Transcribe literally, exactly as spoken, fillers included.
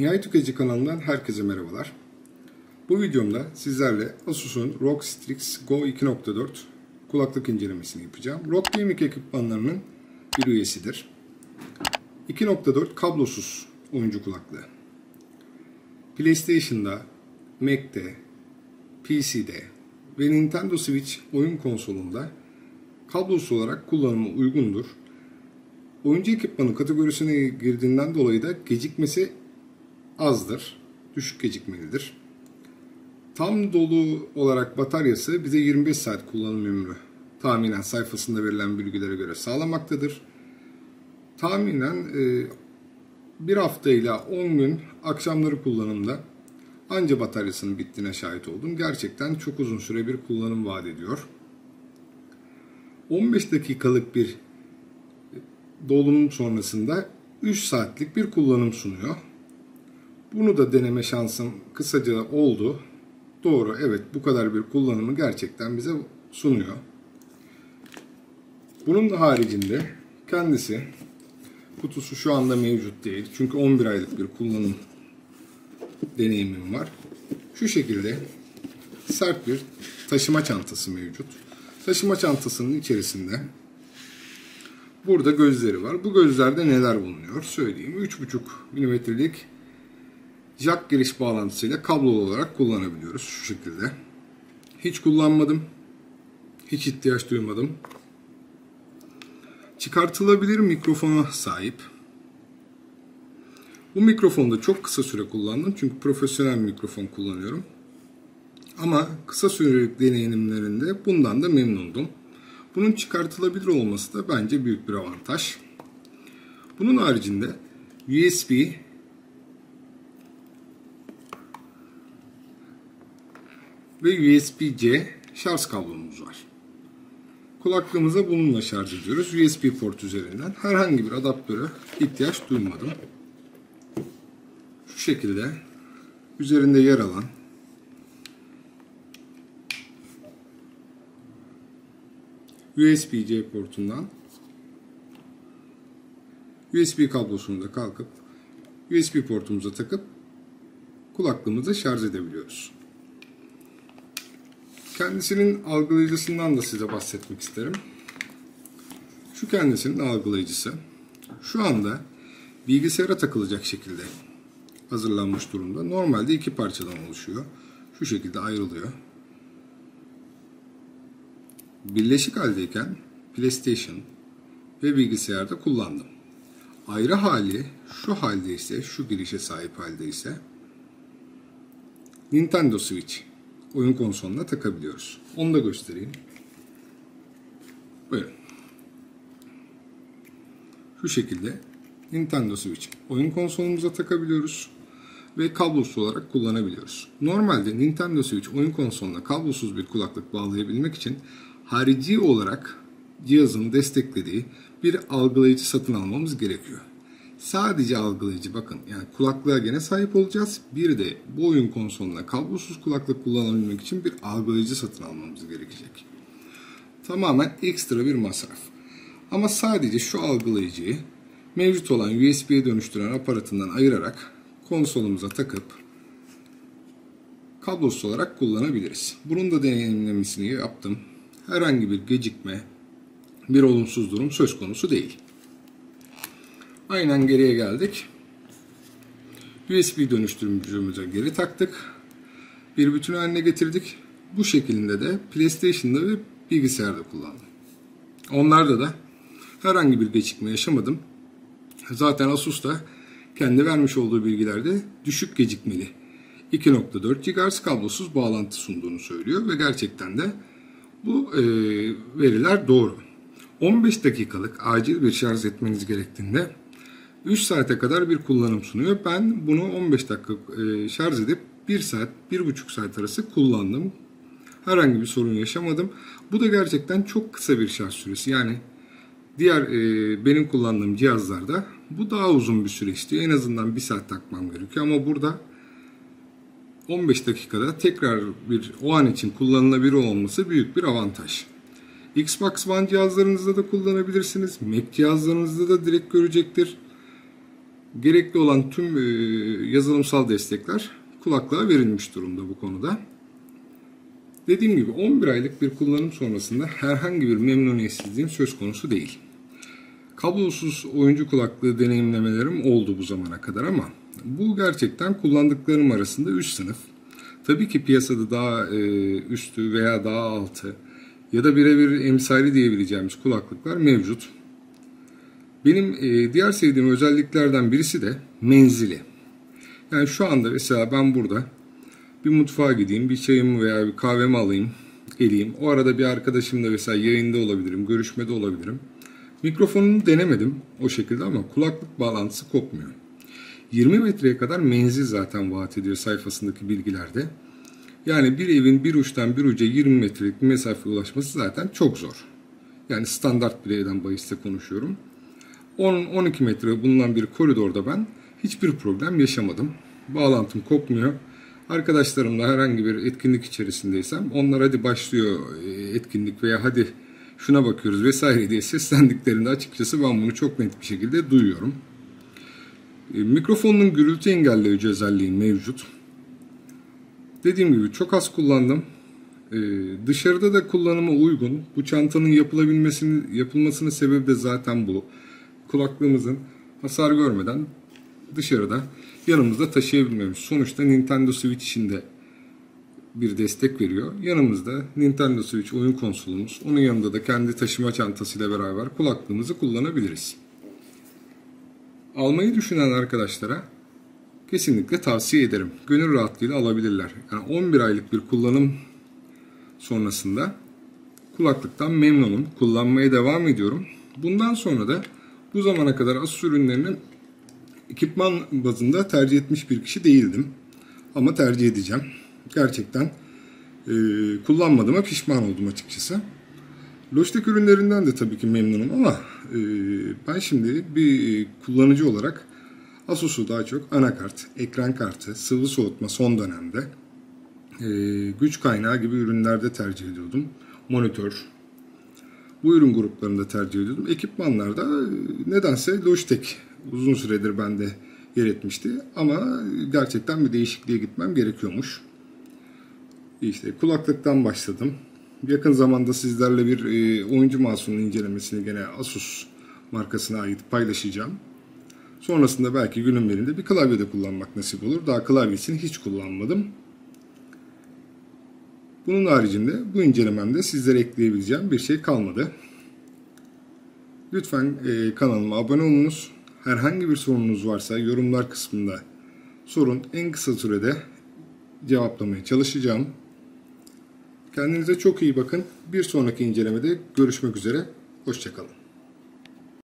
Nihai Tüketici kanalından herkese merhabalar. Bu videomda sizlerle ASUS'un ROG Strix GO iki nokta dört kulaklık incelemesini yapacağım. ROG Gaming ekipmanlarının bir üyesidir. iki nokta dört kablosuz oyuncu kulaklığı. PlayStation'da, Mac'te, P C'de ve Nintendo Switch oyun konsolunda kablosuz olarak kullanıma uygundur. Oyuncu ekipmanı kategorisine girdiğinden dolayı da gecikmesi azdır, düşük gecikmelidir. Tam dolu olarak bataryası bize yirmi beş saat kullanım ömrü tahminen sayfasında verilen bilgilere göre sağlamaktadır. Tahminen e, bir hafta ile on gün akşamları kullanımda anca bataryasının bittiğine şahit oldum. Gerçekten çok uzun süre bir kullanım vaat ediyor. on beş dakikalık bir dolum sonrasında üç saatlik bir kullanım sunuyor. Bunu da deneme şansım kısaca oldu. Doğru, evet, bu kadar bir kullanımı gerçekten bize sunuyor. Bunun da haricinde kendisi, kutusu şu anda mevcut değil. Çünkü on bir aylık bir kullanım deneyimim var. Şu şekilde sert bir taşıma çantası mevcut. Taşıma çantasının içerisinde burada gözleri var. Bu gözlerde neler bulunuyor söyleyeyim. üç buçuk milimetrelik jack giriş bağlantısıyla kablolu olarak kullanabiliyoruz şu şekilde. Hiç kullanmadım. Hiç ihtiyaç duymadım. Çıkartılabilir mikrofona sahip. Bu mikrofonu da çok kısa süre kullandım. Çünkü profesyonel mikrofon kullanıyorum. Ama kısa sürelik deneyimlerimde bundan da memnundum. Bunun çıkartılabilir olması da bence büyük bir avantaj. Bunun haricinde U S B ve U S B C şarj kablomuz var. Kulaklığımıza bununla şarj ediyoruz. U S B port üzerinden herhangi bir adaptöre ihtiyaç duymadım. Şu şekilde üzerinde yer alan U S B C portundan U S B kablosunu da kalkıp U S B portumuza takıp kulaklığımızı şarj edebiliyoruz. Kendisinin algılayıcısından da size bahsetmek isterim. Şu kendisinin algılayıcısı. Şu anda bilgisayara takılacak şekilde hazırlanmış durumda. Normalde iki parçadan oluşuyor. Şu şekilde ayrılıyor. Birleşik haldeyken PlayStation ve bilgisayarda kullandım. Ayrı hali şu halde ise, şu girişe sahip halde ise Nintendo Switch oyun konsoluna takabiliyoruz. Onu da göstereyim. Buyurun. Şu şekilde Nintendo Switch oyun konsolumuza takabiliyoruz ve kablosuz olarak kullanabiliyoruz. Normalde Nintendo Switch oyun konsoluna kablosuz bir kulaklık bağlayabilmek için harici olarak cihazın desteklediği bir algılayıcı satın almamız gerekiyor. Sadece algılayıcı, bakın, yani kulaklığa gene sahip olacağız. Bir de bu oyun konsoluna kablosuz kulaklık kullanabilmek için bir algılayıcı satın almamız gerekecek. Tamamen ekstra bir masraf. Ama sadece şu algılayıcıyı mevcut olan U S B'ye dönüştüren aparatından ayırarak konsolumuza takıp kablosuz olarak kullanabiliriz. Bunun da deneyimlemesini yaptım. Herhangi bir gecikme, bir olumsuz durum söz konusu değil. Aynen geriye geldik. U S B dönüştürücümüze geri taktık. Bir bütün haline getirdik. Bu şekilde de PlayStation'da ve bilgisayarda kullandım. Onlarda da herhangi bir gecikme yaşamadım. Zaten Asus da kendi vermiş olduğu bilgilerde düşük gecikmeli iki nokta dört gigahertz kablosuz bağlantı sunduğunu söylüyor ve gerçekten de bu e, veriler doğru. on beş dakikalık acil bir şarj etmeniz gerektiğinde üç saate kadar bir kullanım sunuyor. Ben bunu on beş dakika şarj edip bir saat, bir buçuk saat arası kullandım. Herhangi bir sorun yaşamadım. Bu da gerçekten çok kısa bir şarj süresi. Yani diğer benim kullandığım cihazlarda bu daha uzun bir süreçti. En azından bir saat takmam gerekiyor ama burada on beş dakikada tekrar bir o an için kullanılabilir olması büyük bir avantaj. Xbox One cihazlarınızda da kullanabilirsiniz. Mac cihazlarınızda da direkt görecektir. gerekli olan tüm yazılımsal destekler kulaklığa verilmiş durumda bu konuda. Dediğim gibi on bir aylık bir kullanım sonrasında herhangi bir memnuniyetsizliğim söz konusu değil. Kablosuz oyuncu kulaklığı deneyimlemelerim oldu bu zamana kadar ama bu gerçekten kullandıklarım arasında üst sınıf. Tabii ki piyasada daha üstü veya daha altı ya da birebir emsali diyebileceğimiz kulaklıklar mevcut. Benim diğer sevdiğim özelliklerden birisi de menzili. Yani şu anda mesela ben burada bir mutfağa gideyim, bir çayımı veya bir kahvemi alayım, geleyim. O arada bir arkadaşımla mesela yayında olabilirim, görüşmede olabilirim. Mikrofonunu denemedim o şekilde ama kulaklık bağlantısı kopmuyor. yirmi metreye kadar menzil zaten vaat ediyor sayfasındaki bilgilerde. Yani bir evin bir uçtan bir uca yirmi metrelik mesafeye ulaşması zaten çok zor. Yani standart bir evden bahiste konuşuyorum. on on iki metre bulunan bir koridorda ben hiçbir problem yaşamadım. Bağlantım kopmuyor. Arkadaşlarımla herhangi bir etkinlik içerisindeysem onlar hadi başlıyor etkinlik veya hadi şuna bakıyoruz vesaire diye seslendiklerinde açıkçası ben bunu çok net bir şekilde duyuyorum. Mikrofonun gürültü engelleyici özelliği mevcut. Dediğim gibi çok az kullandım. Ee, dışarıda da kullanıma uygun. Bu çantanın yapılabilmesini, yapılmasının sebebi de zaten bu. Kulaklığımızın hasar görmeden dışarıda yanımızda taşıyabilmemiz. Sonuçta Nintendo Switch içinde bir destek veriyor. Yanımızda Nintendo Switch oyun konsolumuz. Onun yanında da kendi taşıma çantasıyla beraber kulaklığımızı kullanabiliriz. Almayı düşünen arkadaşlara kesinlikle tavsiye ederim. Gönül rahatlığıyla alabilirler. Yani on bir aylık bir kullanım sonrasında kulaklıktan memnunum. Kullanmaya devam ediyorum. Bundan sonra da bu zamana kadar ASUS ürünlerini ekipman bazında tercih etmiş bir kişi değildim. Ama tercih edeceğim. Gerçekten e, kullanmadığıma pişman oldum açıkçası. Logitech ürünlerinden de tabii ki memnunum ama e, ben şimdi bir kullanıcı olarak ASUS'u daha çok anakart, ekran kartı, sıvı soğutma son dönemde, e, güç kaynağı gibi ürünlerde tercih ediyordum. Monitör, bu ürün gruplarında tercih ediyordum. Ekipmanlarda e, nedense Logitech uzun süredir bende yer etmişti ama gerçekten bir değişikliğe gitmem gerekiyormuş. İşte kulaklıktan başladım. Yakın zamanda sizlerle bir oyuncu mouse'unun incelemesini gene ASUS markasına ait paylaşacağım. Sonrasında belki günün birinde bir klavye de kullanmak nasip olur. Daha klavyesini hiç kullanmadım. Bunun haricinde bu incelememde sizlere ekleyebileceğim bir şey kalmadı. Lütfen kanalıma abone olunuz. Herhangi bir sorununuz varsa yorumlar kısmında sorun. En kısa sürede cevaplamaya çalışacağım. Kendinize çok iyi bakın. Bir sonraki incelemede görüşmek üzere. Hoşça kalın.